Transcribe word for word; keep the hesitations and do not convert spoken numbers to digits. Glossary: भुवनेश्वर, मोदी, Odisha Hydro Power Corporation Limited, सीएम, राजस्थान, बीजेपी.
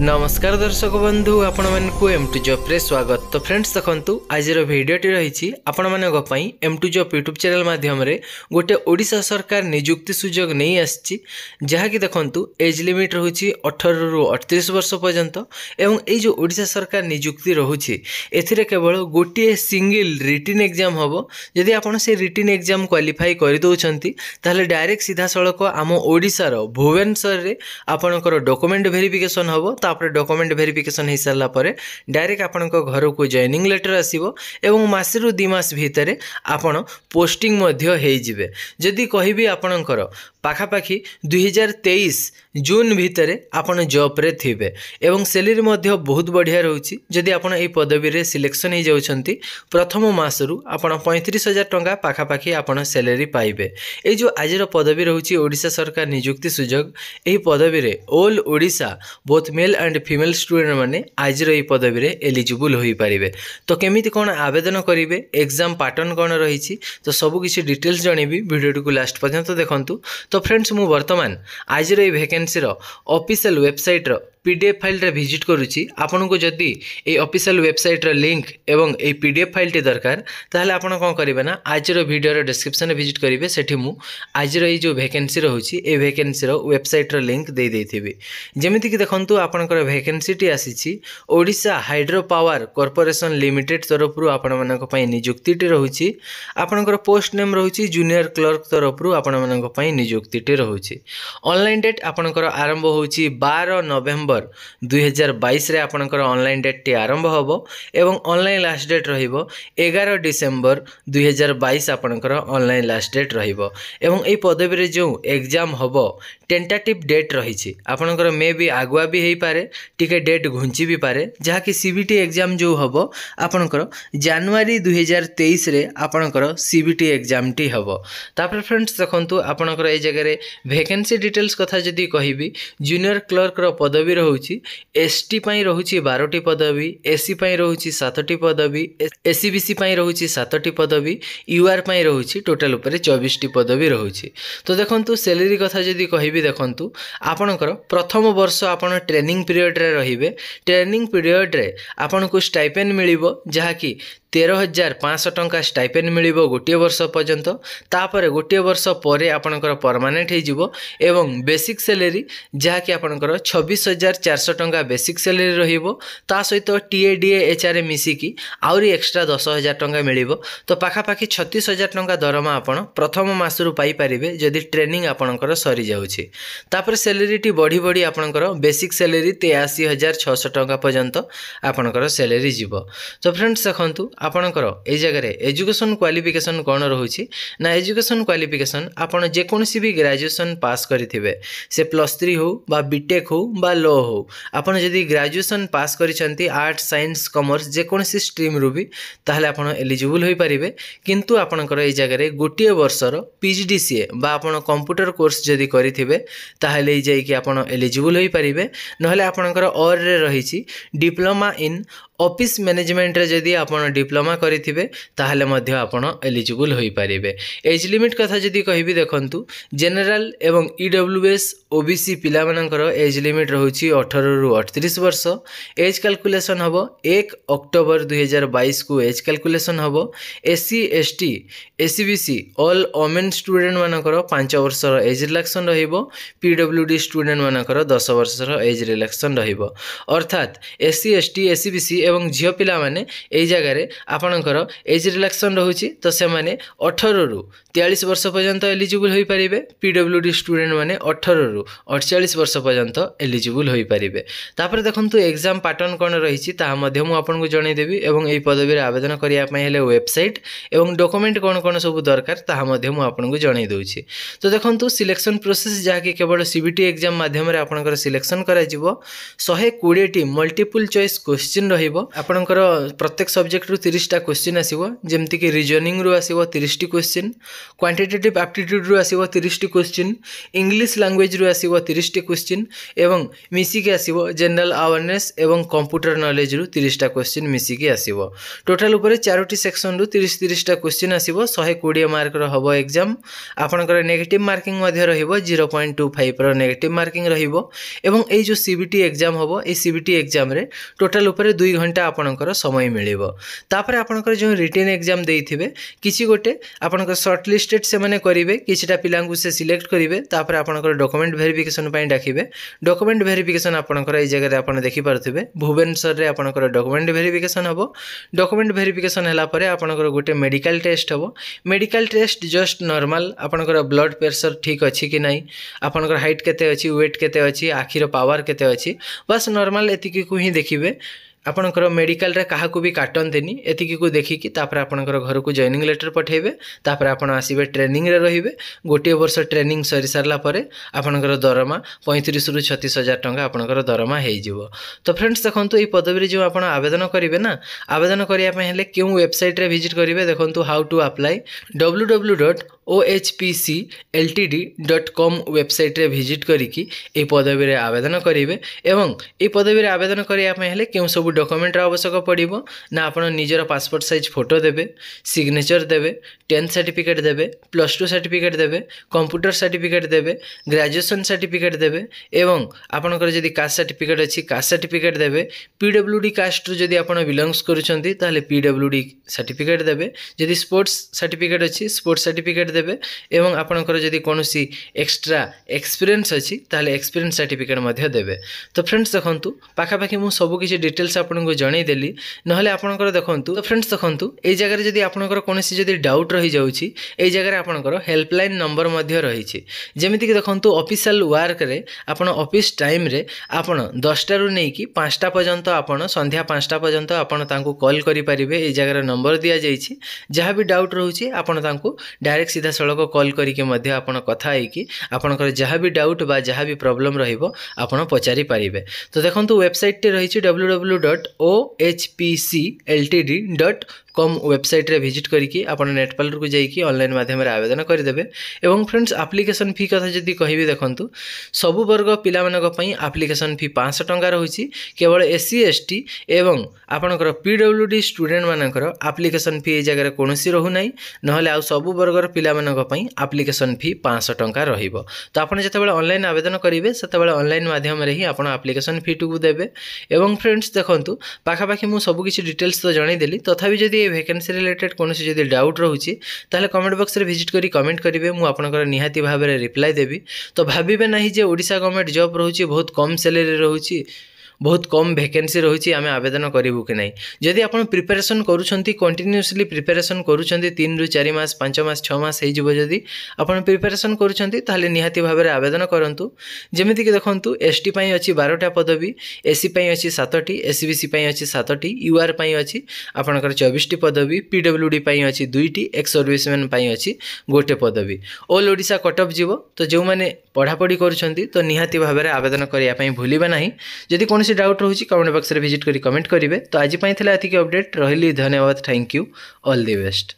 नमस्कार दर्शक बंधु आपण मानू एम टू जॉब रे स्वागत। तो फ्रेंड्स देखु आज भिडटी रही आपण मानी M two job YouTube channel माध्यम रे गोटे ओडिशा सरकार निजुक्ति सुजोग नहीं आसी जहाँकि देखु एज लिमिट रोचे अठर रु अड़तीस वर्ष पर्यंत एवं ये जो ओडिशा सरकार निजुक्ति रोचे एथिरे केवल गोटे सिंगल रिटन एग्जाम हम जदि आप रिटन एग्जाम क्वालिफाई कर दौरान ताहले डायरेक्ट सीधा सड़क आम ओडिशा रो भुवनेश्वर रे आपनकर डॉक्यूमेंट वेरिफिकेशन हम तापर डॉक्यूमेंट वेरिफिकेशन हो सारा पर डायरेक्ट आपण घर को जॉइनिंग लेटर आसीबो एवं मासे रु दो मास भितर आपण पोस्टिंग मध्य हेइ जिवे। जदि कहिबी आपणकर पाखापाखी दो हज़ार तेईस जून भितर आपण जॉब रे थिबे एवं सैलरी मध्य बहुत बढ़िया रहउची। जदि आपण ए पदवी रे सिलेक्शन हो जाउछंती प्रथम मास रु आपण पैंतीस हज़ार टका पाखापाखी आपण सैलरी पाइबे। ए जो आज रो पदवी रहउची ओडिशा सरकार नियुक्ति सुजोग ए पदवी रे all Odisha both male and female student माने आज रो ए पदवी रे एलिजिबल होई पारिबे। तो केमिति कोन आवेदन करिवे एग्जाम पैटर्न कोन रहिछि तो सब किसी डिटेल्स जणेबी वीडियो को लास्ट पर्यंत देखंतु। तो फ्रेंड्स मु वर्तमान आज रो ए वैकेंसी रो ऑफिशियल वेबसाइट रो पीडीएफ फाइल रे विजिट करूची। आपन को जदी ए ऑफिशियल वेबसाइट रो लिंक एवं ए पीडीएफ फाइल टी दरकार ताहले आपन कोन करिवे ना आज रो वीडियो रो डिस्क्रिप्शन रे विजिट करिवे। सेठी मु आज रो ए जो वैकेंसी रहउची ए वैकेंसी रो वेबसाइट रो लिंक दे देथिबे। जेमिति कि देखंतु आपनकर वैकेंसी टी आसीची Odisha hydro power corporation limited तरफ रु आपन मानक पई नियुक्ति टी रहउची। आपनकर पोस्ट नेम रहउची जूनियर क्लर्क तरफ रु आपन मानक पई नियुक्ति टी रहउची। ऑनलाइन डेट आपनकर आरंभ होउची बारह नवंबर दो हज़ार बाईस रे आपनकर ऑनलाइन डेट टी आरंभ होबो एवं ऑनलाइन लास्ट डेट रहिबो ग्यारह डिसेंबर दो हज़ार बाईस आपनकर ऑनलाइन लास्ट डेट रहिबो एवं ए पदवी रे जो एग्जाम होबो टेंटेटिव डेट रहिछि आपनकर मे भी आगुआ भी हेई पारे टिके डेट घुंची भी पारे जहा कि सीबीटी एग्जाम जो होबो आपनकर जनवरी दो हज़ार तेईस रे आपनकर सीबीटी एग्जाम टी होबो। तापर फ्रेंड्स देखंतु आपनकर ए जगह रे वैकेंसी डिटेल्स कथा जदी कहिबी जूनियर क्लर्क रो पदवी एसटी पाई रहउची बारह टी पदवी एससी पाई रहउची सात टी पदवी एससीबीसी पाई रहउची सात टी पदवी यूआर पाई रहउची टोटल ऊपर चौबीस टी पदवी रहउची। तो देखंतु सैलरी कथा जदी कहिबी देखंतु आपनकर प्रथम वर्ष आपन ट्रेनिंग पीरियड रे रहिबे। ट्रेनिंग पीरियड रे आपनको स्टाइपेंड मिलिबो जहा कि तेरह हजार पाँच सौ टंका स्टाइपेंड मिल गोटे वर्ष पर्यंत। तापर गोटे वर्ष पर आपणकर परमानेंट हो एवं बेसिक सैलरी जहाँकि आपणकर छब्बीस हजार चार सौ टंका बेसिक सैलरी रहिबो ता सहित टीएडीए एचआरए मिसिकी आउरी एक्स्ट्रा दस हजार टंका मिलिबो। तो पाखापाखी छत्तीस हजार टंका दरमा आपण प्रथम मासरू पाई परिबे जदि ट्रेनिंग आपणकर सरी जाउछि। तापर सैलरीटी बढ़ी बढ़ी आपणकर बेसिक सैलरी तेयासी हजार छः सौ टंका पर्यंत आपणकर सैलरी जीवो। तो फ्रेंड्स देखंतु आपणकर ए जगह रे एजुकेशन क्वालिफिकेशन कोन रहउछि ना एजुकेशन क्वालिफिकेशन आपण जे कोनसी भी ग्रेजुएशन पास करिथिबे से प्लस थ्री हो बा बीटेक हो बा लॉ हो आपण जदी ग्रेजुएशन पास करिसंती आर्ट साइंस कॉमर्स जे कोनसी स्ट्रीम रु भी ताहले आपण एलिजिबल होई परिबे। किंतु आपणकर ए जगह रे गोटे वर्ष रो पीजीडीसीए बा आपण कंप्यूटर कोर्स जदी करिथिबे ताहले जाई कि आपण एलिजिबल होई परिबे। नहले आपणकर और रे रहिछि डिप्लोमा इन ऑफिस मैनेजमेंट रे जदी आपण डिप्लोमा करिथिबे ताहले मध्य आपण एलिजिबल होई पारिबे। एज लिमिट कथा जदी कहिबी देखंतु जनरल एवं ईडब्ल्यूएस ओबीसी पिला मानकर एज लिमिट रहउची अठारह रु अड़तीस वर्ष। एज कैलकुलेशन हबो एक अक्टोबर दो हज़ार बाईस को एज कैलकुलेशन हबो। SC ST SCBC all women student मानकर पाँच वर्ष रो एज रिलैक्सेशन रहिबो। पीडब्ल्यूडी स्टूडेंट मानकर दस वर्ष रो एज रिलैक्सेशन रहिबो। अर्थात एससी एसटी एससीबीसी एवं झियो पिला माने ए जगह रे आपणकर एज रिलैक्सेशन रहउची तो से माने अठारह रु तैंतालीस वर्ष पर्यंत एलिजिबल होई पारिबे। पीडब्ल्यूडी स्टूडेंट माने अठारह रु अड़तालीस वर्ष पर्यंत एलिजिबल होई पारिबे। तापर देखंतु एग्जाम पैटर्न कोन रहिची ता मध्ये मु आपन को जणै देबी एवं एई पदवी रे आवेदन करिया पय हेले वेबसाइट एवं डॉक्यूमेंट कोन कोन सब दरकार ता मध्ये मु आपन को जणै दोछि। तो देखंतु सिलेक्शन प्रोसेस जा कि केवल सीबीटी एग्जाम माध्यम रे आपनकर सिलेक्शन करा जिवो एक सौ बीस टी मल्टीपल चॉइस क्वेश्चन रहिबो आपणकर प्रत्येक सब्जेक्ट रु तीस टा क्वेश्चन आसीबो जेमति कि रीजनिंग रु आसीबो तीस टी क्वेश्चन, क्वांटिटेटिव एप्टीट्यूड रु आसीबो तीस टी क्वेश्चन, इंग्लिश लैंग्वेज रु आसीबो तीस टी क्वेश्चन एवं मिसी के आसीबो जनरल अवेयरनेस एवं कंप्यूटर नॉलेज रु तीस टा क्वेश्चन मिसी के आसीबो। टोटल ऊपर चार टी सेक्शन रु तीस तीस टा क्वेश्चन आसीबो। एक सौ बीस मार्क रो हबो एग्जाम। आपणकर नेगेटिव मार्किंग मध्ये रहिबो ज़ीरो पॉइंट टू फ़ाइव रो नेगेटिव मार्किंग रहिबो एवं ए जो सीबीटी एग्जाम हबो ए सीबीटी एग्जाम रे टोटल ऊपर दुई घंटा आपणकर समय मिलिबो। तापर आपणकर जो रिटेन एग्जाम देइथिबे किछि गोटे आपणकर शॉर्ट लिस्टेड से माने करिवे, किछिटा पिलांगु से सिलेक्ट करिवे, तापर आपणकर डॉक्यूमेंट वेरिफिकेशन पई डाकिबे। डॉक्यूमेंट वेरिफिकेशन आपणकर ए जगह रे आपण देखि पारथिबे भुवनेश्वर रे आपणकर डॉक्यूमेंट वेरिफिकेशन हबो। डॉक्यूमेंट वेरिफिकेशन हला परे आपणकर गोटे मेडिकल टेस्ट हबो। मेडिकल टेस्ट जस्ट नॉर्मल आपणकर ब्लड प्रेशर ठीक अछि कि नाही, आपणकर हाइट केते अछि, वेट केते अछि, आखिर पावर केते अछि, बस नॉर्मल एतिकी को ही देखिबे। आपणकर मेडिकल रे काहा को भी काटंतेनी, एतिकी को देखिकी तापर आपणकर घर को जॉइनिंग लेटर पठेबे। तापर आपण आसीबे ट्रेनिंग रे रहिबे। गोटे वर्ष ट्रेनिंग सरी सारला परे आपणकर दरमा पैंतीस रु छत्तीस हज़ार टका आपणकर दरमा हेइ जिवो। तो फ्रेंड्स देखंतु ए पदवी रे जो आपण आवेदन करिवे ना, आवेदन करिया पे हेले केउ वेबसाइट रे विजिट करिवे। देखंतु how to apply W W W dot O H P C L T D dot com website रे विजिट करिकी ए पदवी रे आवेदन करिवे एवं ए पदवी रे आवेदन करिया पे हेले केउ सब डॉक्यूमेंट आवश्यक पड़ो ना। आप निजर पासपोर्ट साइज फोटो देवे, सिग्नेचर देवे, टेन्थ सर्टिफिकेट देवे, प्लस टू सर्टिफिकेट देवे, कंप्यूटर सर्टिफिकेट देवे, ग्रेजुएशन सर्टिफिकेट देवे एवं आपनकर जदी कास्ट सर्टिफिकेट अछि कास्ट सर्टिफिकेट देवे। पीडब्ल्यूडी कास्ट जदी आपण बिलोंग्स करूछंती ताले पीडब्ल्यूडी सर्टिफिकेट देवे। जदी स्पोर्ट्स सर्टिफिकेट अछि स्पोर्ट्स सर्टिफिकेट देवे एवं आपनकर जदी कोनोसी एक्स्ट्रा एक्सपीरियंस अछि ताले एक्सपीरियंस सर्टिफिकेट मध्ये देवे। तो फ्रेंड्स देखंतु पाखा पाखी मु सब किछि डिटेल्स आपनको जणै देली। नहले आपनकर देखंतु तो फ्रेंड्स देखंतु ए जगह जदी आपनकर कोनोसी जदी डाउट रही जाउछि ए जगह आपनकर हेल्पलाइन नंबर मध्ये रही छि। जेमिति कि देखंतु ऑफिशियल वर्क रे आपण ऑफिस टाइम रे आपण दस टा रु नेकी पाँच टा पर्यंत आपण संध्या पाँच टा पर्यंत आपण तांको कॉल करि परिबे। ए जगह नंबर दिया जाई छि। जहा भी डाउट रहुछि आपण तांको डायरेक्ट सीधा सळक कॉल करि के मध्ये आपण कथा हे कि आपनकर जहा भी डाउट बा जहा भी प्रॉब्लम रहिबो आपण पचारि परिबे। तो देखंतु वेबसाइट टे रही छि W W W dot O H P C L T D dot com website रे विजिट करिकी आपण नेटपाल को जाइकी ऑनलाइन माध्यम रे आवेदन करि देबे। एवं फ्रेंड्स एप्लीकेशन फी कथा जदी कहिबे देखंतु सब वर्ग पिला मानक पई एप्लीकेशन फी पाँच सौ टका रहुछि। केवल एससी एसटी एवं आपनकर पीडब्ल्यूडी स्टूडेंट मानकर एप्लीकेशन फी ए जगह कोनोसी रहू नै। नहले आ सब वर्गर पिला मानक पई एप्लीकेशन फी पाँच सौ टका रहिबो। तो आपण जते बेले ऑनलाइन आवेदन करिवे सेते बेले ऑनलाइन माध्यम रे ही आपण एप्लीकेशन फी टुकु देबे। एवं फ्रेंड्स देखंतु पाखा पाखी मु सब किछि डिटेल्स तो जणै देली। तथापि जदी वैकेंसी रिलेटेड कोनोसी जदी डाउट रहुछि ताले कमेंट बॉक्स रे विजिट करी कमेंट करिवे। मु आपनकर निहाती भाबे रे रिप्लाई देबी। तो भाबिबे नाही जे ओडिशा गवर्नमेंट जॉब रहुछि बहुत कम सैलरी रहुछि बहुत कम वैकेंसी रही आम आवेदन करूँ कि नहीं। जदि आप प्रिपेरेसन करूँगी कंटिन्यूसली प्रिपेरेसन करूँगी तीन रु चार मास पांच मास छः मास होदी आप प्रिपेरेसन करूँगी ताहले निहाती भाव में आवेदन करूँ। जमीक देखूँ एस टी अच्छी बारटा पदवी, एस सी अच्छी सातटी, एस बी सी अच्छी सातटी, यूआर अच्छी आपंकर चौबीस पदवी, पी डब्ल्यू डी अच्छी दुईटी, एक्स सर्विसमैन अच्छी गोटे पदवी। ऑल ओडिशा कटअफ जीव। तो जो मैंने पढ़ापढ़ी करूँगी तो निहाती भाव में आवेदन करने भूलें ना। जदि कौन डाउट रहुछि कमेंट बॉक्स रे विजिट करी कमेंट करिवे। तो आज पाइथिला एतिके अपडेट रहिली। धन्यवाद। Thank you. All the best.